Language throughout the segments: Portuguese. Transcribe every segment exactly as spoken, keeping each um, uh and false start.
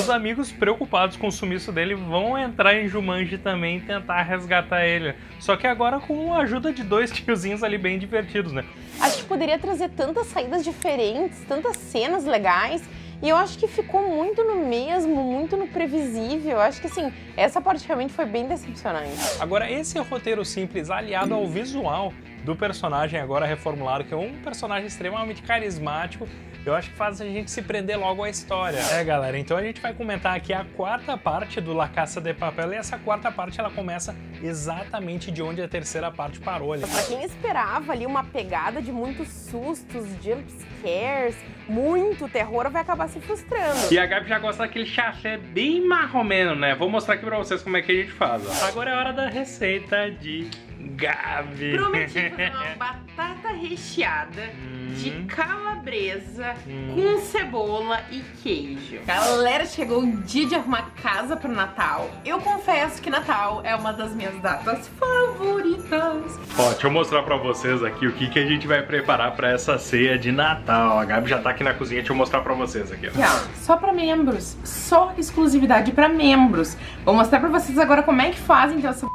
os amigos preocupados com o sumiço dele vão entrar em Jumanji também e tentar resgatar ele. Só que agora com a ajuda de dois tiozinhos ali bem divertidos, né? A gente poderia trazer tantas saídas diferentes, tantas cenas legais. E eu acho que ficou muito no mesmo, muito no previsível. Eu acho que, assim, essa parte realmente foi bem decepcionante. Agora, esse roteiro simples aliado ao visual do personagem agora reformulado, que é um personagem extremamente carismático, eu acho que faz a gente se prender logo à história. É, galera, então a gente vai comentar aqui a quarta parte do La Casa de Papel, e essa quarta parte ela começa exatamente de onde a terceira parte parou ali. Pra quem esperava ali uma pegada de muitos sustos, jump scares, muito terror, vai acabar se frustrando. E a Gabi já gosta daquele chaché bem marromeno, né? Vou mostrar aqui pra vocês como é que a gente faz, ó. Agora é hora da receita de Gabi. Prometido, uma batata recheada hum. de calabresa hum. com cebola e queijo. Galera, chegou o dia de arrumar casa pro Natal. Eu confesso que Natal é uma das minhas datas favoritas. Ó, deixa eu mostrar pra vocês aqui o que, que a gente vai preparar pra essa ceia de Natal. A Gabi já tá aqui na cozinha, deixa eu mostrar pra vocês aqui, ó. Aqui, ó, só pra membros, só exclusividade pra membros. Vou mostrar pra vocês agora como é que fazem então essa...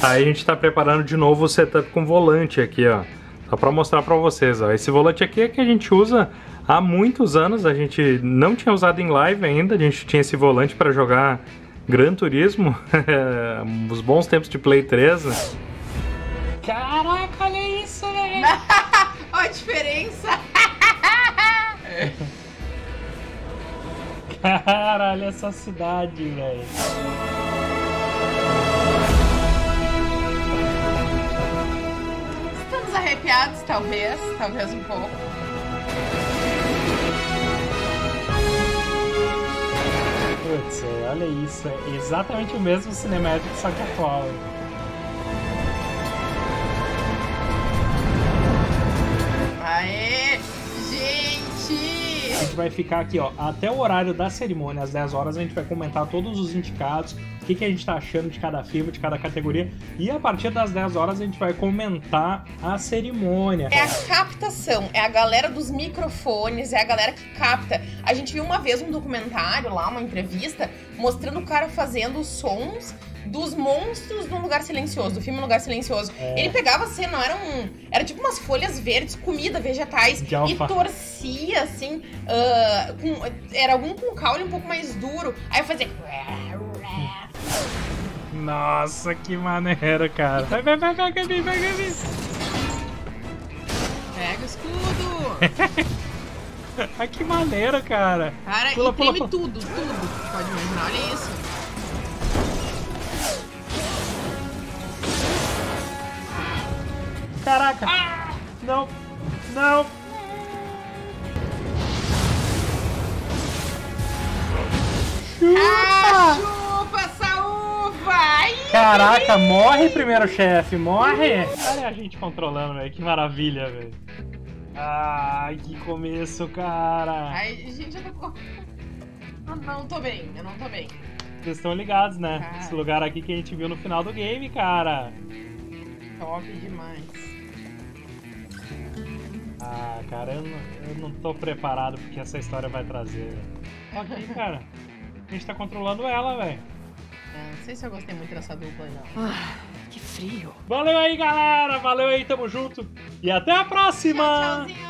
Aí a gente tá preparando de novo o setup com volante aqui, ó. Só pra mostrar pra vocês, ó. Esse volante aqui é que a gente usa há muitos anos. A gente não tinha usado em live ainda. A gente tinha esse volante pra jogar Gran Turismo. Os bons tempos de Play três, né? Caraca, olha isso, velho! Olha a diferença! Caralho, essa cidade, velho! Arrepiados, talvez, talvez um pouco. Putz, olha isso, é exatamente o mesmo cinemático, só que atual. Aê, gente! A gente vai ficar aqui, ó, até o horário da cerimônia, às dez horas, a gente vai comentar todos os indicados, o que, que a gente tá achando de cada filme, de cada categoria. E a partir das dez horas a gente vai comentar a cerimônia. É a captação, é a galera dos microfones, é a galera que capta. A gente viu uma vez um documentário lá, uma entrevista, mostrando o cara fazendo os sons dos monstros do Lugar Silencioso, do filme Lugar Silencioso. É. Ele pegava assim, não era um... Era tipo umas folhas verdes, comida, vegetais, e torcia assim, uh, com, era algum com caule um pouco mais duro. Aí eu fazia... Nossa, que maneiro, cara. Vai, vai, vai, vai, Gabi, vai, Gabi. Pega o escudo. Ai, que maneiro, cara. Cara, pula, pula, pula. tudo, tudo. Pode imaginar, olha isso. Caraca. Ah! Não, não. Chupa. Ah, chupa essa uva. Caraca, morre primeiro, chefe, morre. Olha a gente controlando, velho, que maravilha, velho. Ai, que começo, cara. Ai, gente, eu tô... Eu não tô bem, eu não tô bem. Vocês estão ligados, né? Cara. Esse lugar aqui que a gente viu no final do game, cara. Top demais. Ah, cara, eu não, eu não tô preparado porque essa história vai trazer, velho. Ok, cara. A gente tá controlando ela, velho. É, não sei se eu gostei muito dessa dupla aí, não. Ah, que frio. Valeu aí, galera. Valeu aí, tamo junto. E até a próxima. Tchau, tchauzinho.